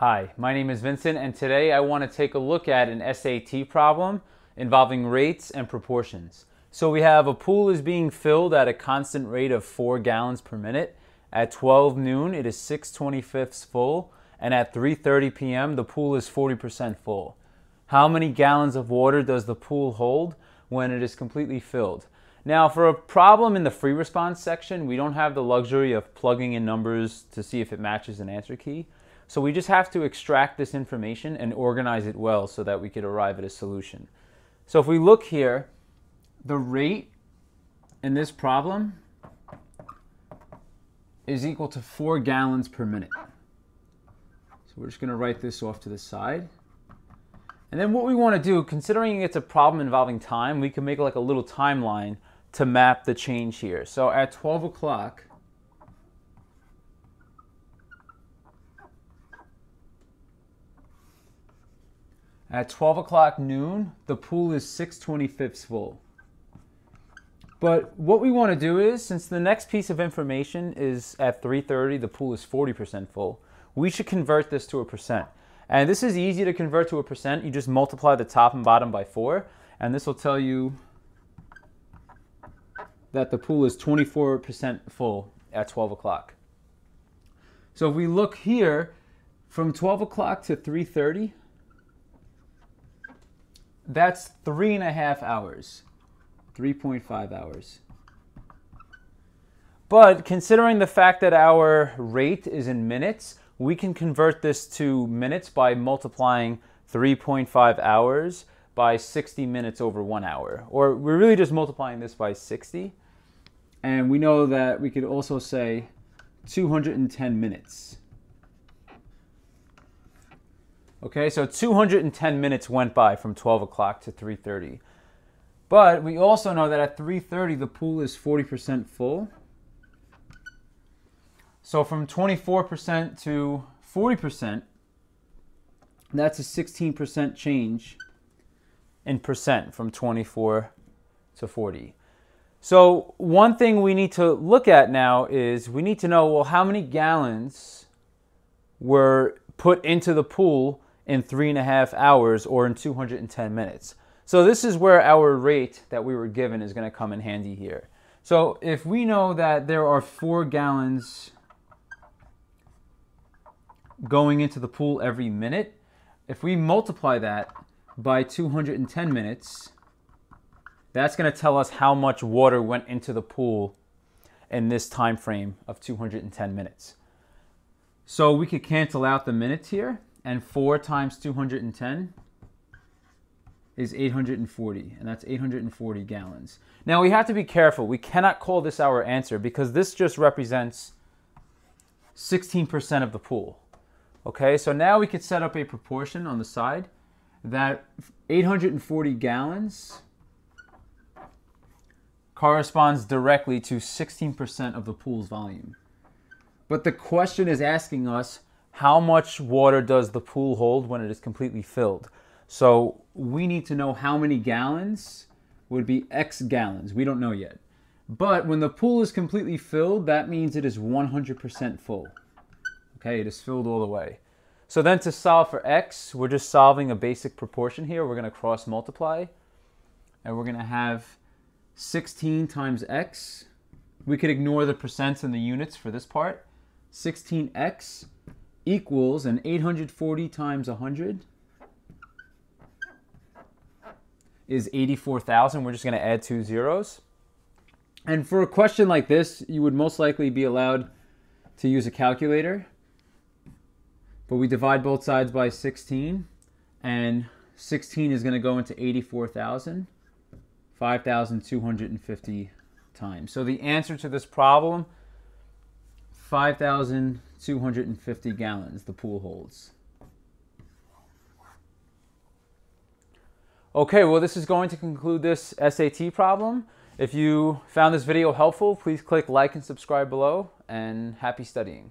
Hi, my name is Vincent, and today I want to take a look at an SAT problem involving rates and proportions. So we have a pool is being filled at a constant rate of 4 gallons per minute. At 12 noon, it is 6/25 full, and at 3:30 p.m., the pool is 40% full. How many gallons of water does the pool hold when it is completely filled? Now, for a problem in the free response section, we don't have the luxury of plugging in numbers to see if it matches an answer key. So we just have to extract this information and organize it well so that we could arrive at a solution. So if we look here, the rate in this problem is equal to 4 gallons per minute. So we're just going to write this off to the side. And then what we want to do, considering it's a problem involving time, we can make like a little timeline to map the change here. So at 12 o'clock, at 12 o'clock noon, the pool is 6/25 full. But what we want to do is, since the next piece of information is at 3:30, the pool is 40% full, we should convert this to a percent. And this is easy to convert to a percent. You just multiply the top and bottom by 4, and this will tell you that the pool is 24% full at 12 o'clock. So if we look here, from 12 o'clock to 3:30, that's 3.5 hours, 3.5 hours. But considering the fact that our rate is in minutes, we can convert this to minutes by multiplying 3.5 hours by 60 minutes over 1 hour. Or we're really just multiplying this by 60. And we know that we could also say 210 minutes. Okay, so 210 minutes went by from 12 o'clock to 3:30. But we also know that at 3:30, the pool is 40% full. So from 24% to 40%, that's a 16% change in percent from 24 to 40. So one thing we need to look at now is we need to know, well, how many gallons were put into the pool in 3.5 hours or in 210 minutes. So this is where our rate that we were given is going to come in handy here. So if we know that there are 4 gallons going into the pool every minute, if we multiply that by 210 minutes, that's going to tell us how much water went into the pool in this time frame of 210 minutes. So we could cancel out the minutes here, and 4 times 210 is 840, and that's 840 gallons. Now we have to be careful. We cannot call this our answer because this just represents 16% of the pool. Okay, so now we could set up a proportion on the side that 840 gallons corresponds directly to 16% of the pool's volume. But the question is asking us, how much water does the pool hold when it is completely filled? So we need to know how many gallons would be X gallons. We don't know yet. But when the pool is completely filled, that means it is 100% full. Okay, it is filled all the way. So then to solve for X, we're just solving a basic proportion here. We're going to cross multiply, and we're going to have 16 times X. We could ignore the percents and the units for this part. 16x equals an 840 times 100 is 84,000. We're just going to add 2 zeros. And for a question like this, you would most likely be allowed to use a calculator. But we divide both sides by 16, and 16 is going to go into 84,000, 5,250 times. So the answer to this problem, 5,250 gallons the pool holds. Okay, well, this is going to conclude this SAT problem. If you found this video helpful, please click like and subscribe below, and happy studying.